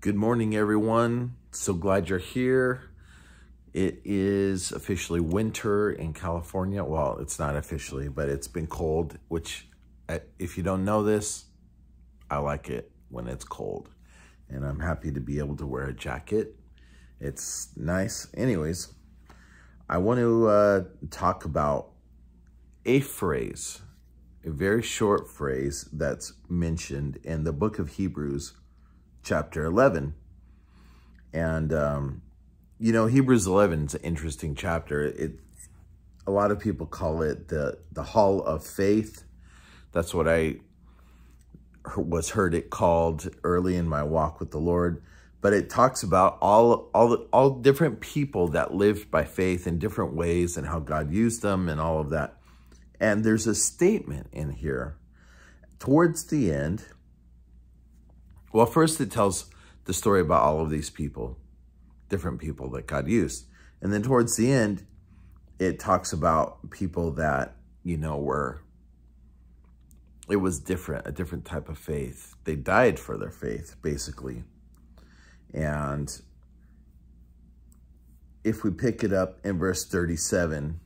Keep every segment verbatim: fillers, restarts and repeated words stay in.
Good morning, everyone. So glad you're here. It is officially winter in California. Well, it's not officially, but it's been cold, which if you don't know this, I like it when it's cold. And I'm happy to be able to wear a jacket. It's nice. Anyways, I want to uh, talk about a phrase, a very short phrase that's mentioned in the book of Hebrews, chapter eleven. And, um, you know, Hebrews eleven is an interesting chapter. It, a lot of people call it the, the hall of faith. That's what I was heard it called early in my walk with the Lord. But it talks about all, all, all different people that lived by faith in different ways and how God used them and all of that. And there's a statement in here towards the end. Well, first it tells the story about all of these people, different people that God used. And then towards the end, it talks about people that, you know, were, it was different, a different type of faith. They died for their faith, basically. And if we pick it up in verse thirty-seven,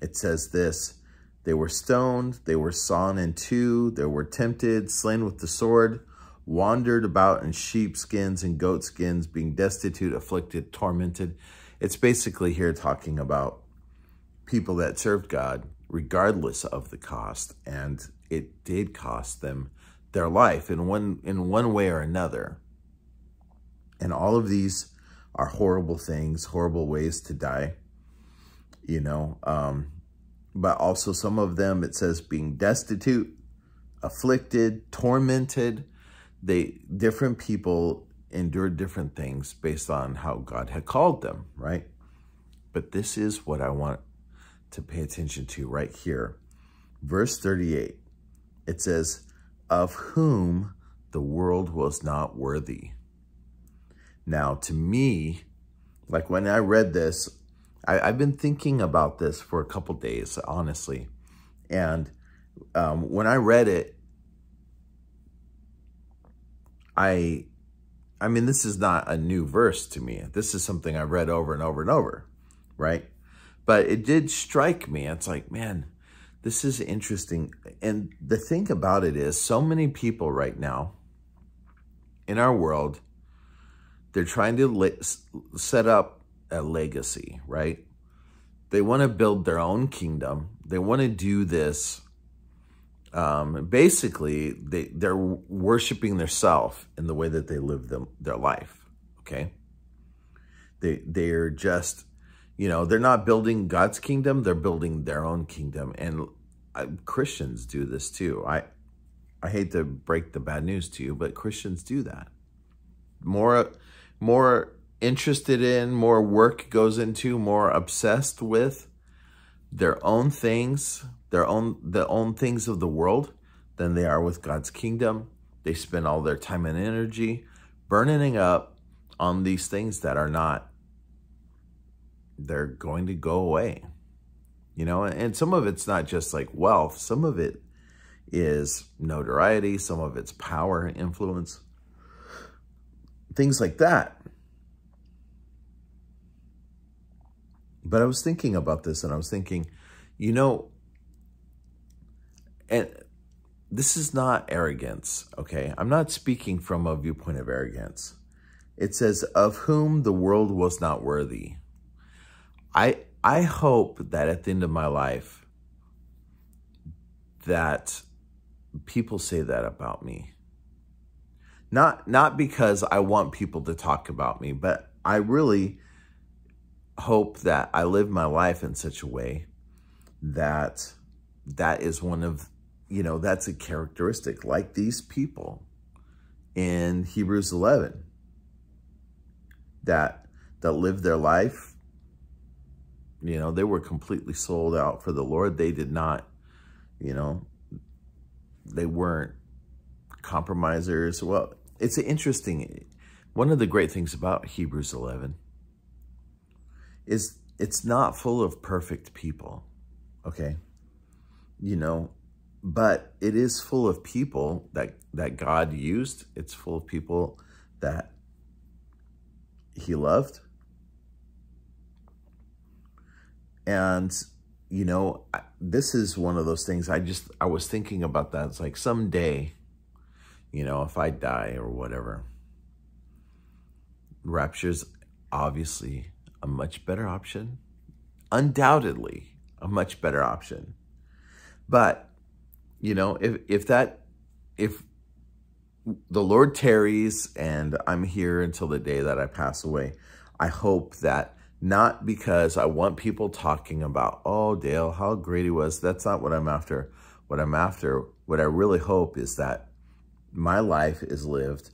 it says this: they were stoned, they were sawn in two, they were tempted, slain with the sword, wandered about in sheepskins and goatskins, being destitute, afflicted, tormented. It's basically here talking about people that served God regardless of the cost, and it did cost them their life in one, in one way or another. And all of these are horrible things, horrible ways to die, you know. Um, but also some of them, it says, being destitute, afflicted, tormented. They, different people endured different things based on how God had called them, right? But this is what I want to pay attention to right here. Verse thirty-eight, it says, of whom the world was not worthy. Now, to me, like when I read this, I, I've been thinking about this for a couple days, honestly. And um, when I read it, I, I mean, this is not a new verse to me. This is something I've read over and over and over, right? But it did strike me. It's like, man, this is interesting. And the thing about it is, so many people right now in our world, they're trying to set up a legacy, right? They want to build their own kingdom. They want to do this. Um, basically, they, they're worshiping their self in the way that they live them, their life, okay? They, they're just, you know, they're not building God's kingdom. They're building their own kingdom. And uh, Christians do this too. I, I hate to break the bad news to you, but Christians do that. More... more interested in, more work goes into, more obsessed with their own things, their own, the own things of the world than they are with God's kingdom. They spend all their time and energy burning up on these things that are not, they're going to go away. You know, and some of it's not just like wealth. Some of it is notoriety. Some of it's power and influence. Things like that. But I was thinking about this and I was thinking, you know, and this is not arrogance, okay? I'm not speaking from a viewpoint of arrogance. It says, of whom the world was not worthy. I, I hope that at the end of my life, that people say that about me. Not not because I want people to talk about me, but I really hope that I live my life in such a way that that is one of, you know, that's a characteristic like these people in Hebrews eleven that that lived their life. You know, they were completely sold out for the Lord. They did not, you know, they weren't compromisers. Well, it's interesting. One of the great things about Hebrews eleven is it's not full of perfect people, okay? You know, but it is full of people that, that God used. It's full of people that he loved. And, you know, this is one of those things I just, I was thinking about that. It's like someday, you know, if I die or whatever, rapture's obviously a much better option. Undoubtedly a much better option. But, you know, if, if that, if the Lord tarries and I'm here until the day that I pass away, I hope that, not because I want people talking about, oh, Dale, how great he was. That's not what I'm after. What I'm after, what I really hope is that my life is lived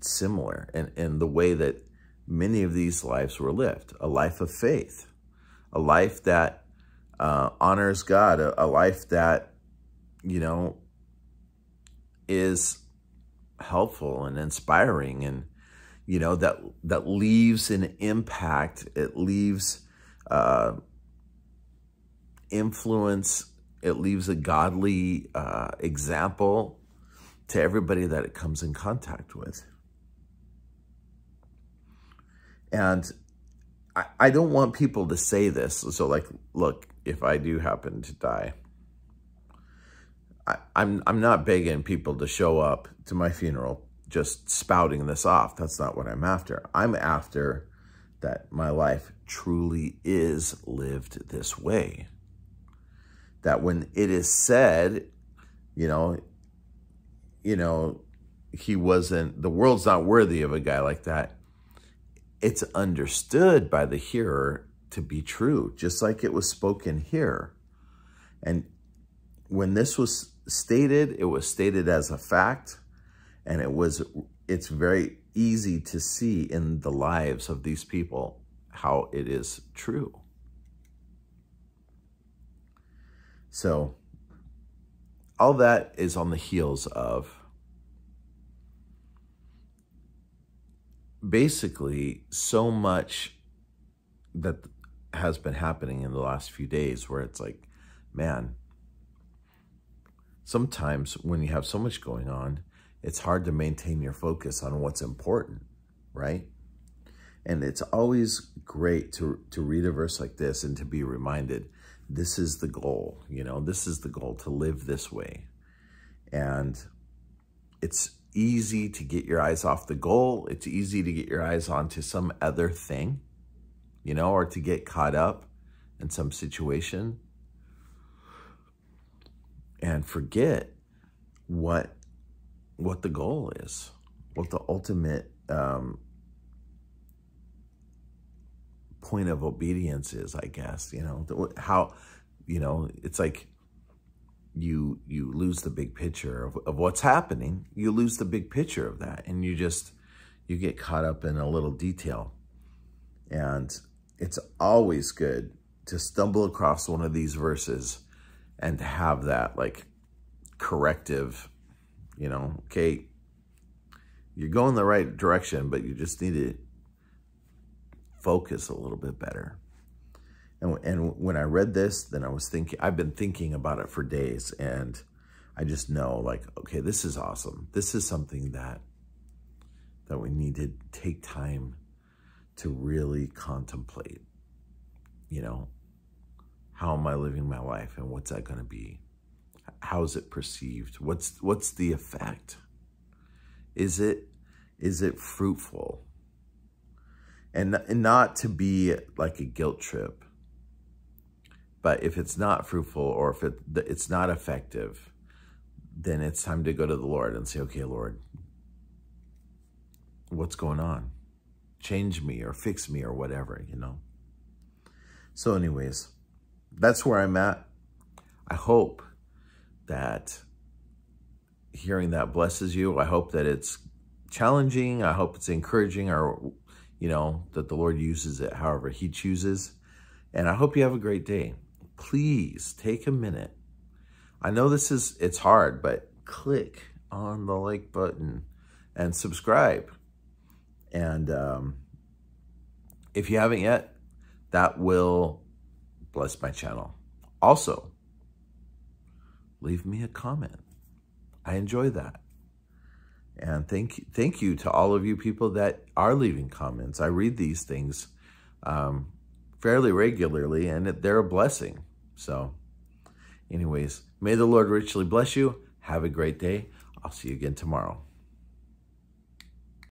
similar in, in the way that many of these lives were lived. A life of faith, a life that uh, honors God, a, a life that, you know, is helpful and inspiring, and you know, that that leaves an impact, it leaves uh, influence, it leaves a godly uh, example to everybody that it comes in contact with. And I, I don't want people to say this. So like, look, if I do happen to die, I, I'm, I'm not begging people to show up to my funeral just spouting this off. That's not what I'm after. I'm after that my life truly is lived this way. That when it is said, you know, you know, he wasn't, the world's not worthy of a guy like that. It's understood by the hearer to be true, just like it was spoken here. And when this was stated, it was stated as a fact. And it was, it's very easy to see in the lives of these people how it is true. So all that is on the heels of basically so much that has been happening in the last few days where it's like, man, sometimes when you have so much going on, it's hard to maintain your focus on what's important, right? And it's always great to, to read a verse like this and to be reminded, this is the goal, you know, this is the goal, to live this way. And it's easy to get your eyes off the goal. It's easy to get your eyes onto some other thing, you know, or to get caught up in some situation and forget what what the goal is, what the ultimate um, point of obedience is, I guess, you know, how, you know, it's like you, you lose the big picture of, of what's happening. You lose the big picture of that. And you just, you get caught up in a little detail. And it's always good to stumble across one of these verses and to have that like corrective, you know, okay, you're going the right direction, but you just need to focus a little bit better. And, and when I read this, then I was thinking, I've been thinking about it for days, and I just know like, okay, this is awesome. This is something that, that we need to take time to really contemplate, you know, how am I living my life and what's that going to be? How is it perceived? What's, what's the effect? Is it, is it fruitful? And, and not to be like a guilt trip, but if it's not fruitful or if it, it's not effective, then it's time to go to the Lord and say, okay, Lord, what's going on? Change me or fix me or whatever, you know? So anyways, that's where I'm at. I hope that hearing that blesses you. I hope that it's challenging. I hope it's encouraging, or, you know, that the Lord uses it however he chooses. And I hope you have a great day. Please take a minute. I know this is, it's hard, but click on the like button and subscribe. And um, if you haven't yet, that will bless my channel. Also, leave me a comment. I enjoy that. And thank, thank you to all of you people that are leaving comments. I read these things um, fairly regularly, and they're a blessing. So anyways, may the Lord richly bless you. Have a great day. I'll see you again tomorrow.